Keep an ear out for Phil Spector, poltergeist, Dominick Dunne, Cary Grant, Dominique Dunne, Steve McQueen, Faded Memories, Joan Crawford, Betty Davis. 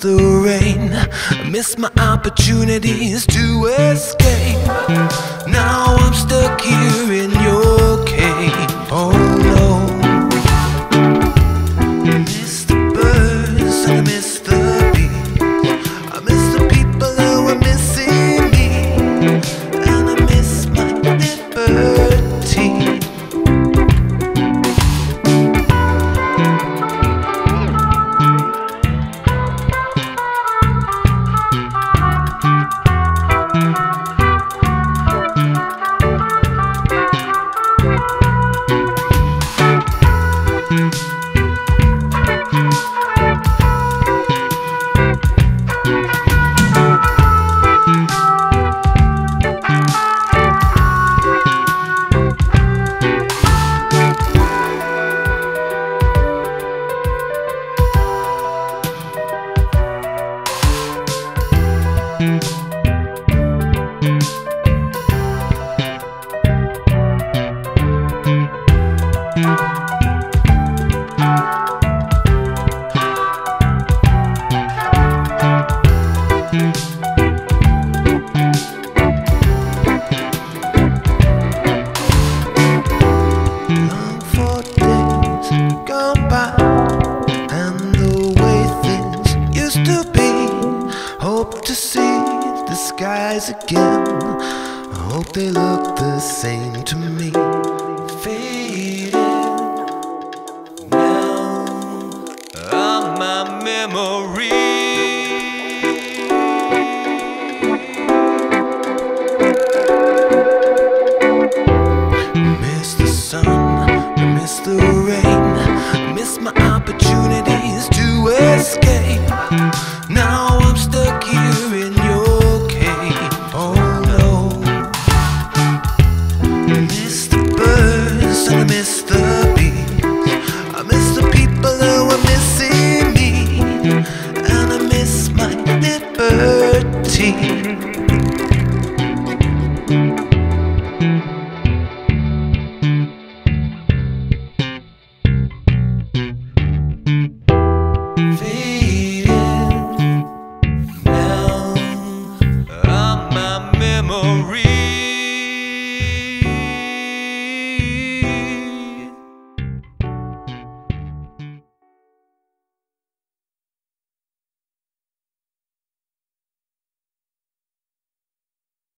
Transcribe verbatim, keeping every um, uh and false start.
The rain, I miss my opportunities to escape. Now I'm stuck here in your cave. Oh no, I miss the birds and I miss the bees. I miss the people who are missing me, and I miss my liberty. Skies again, I hope they look the same to me. Faded now are my memories.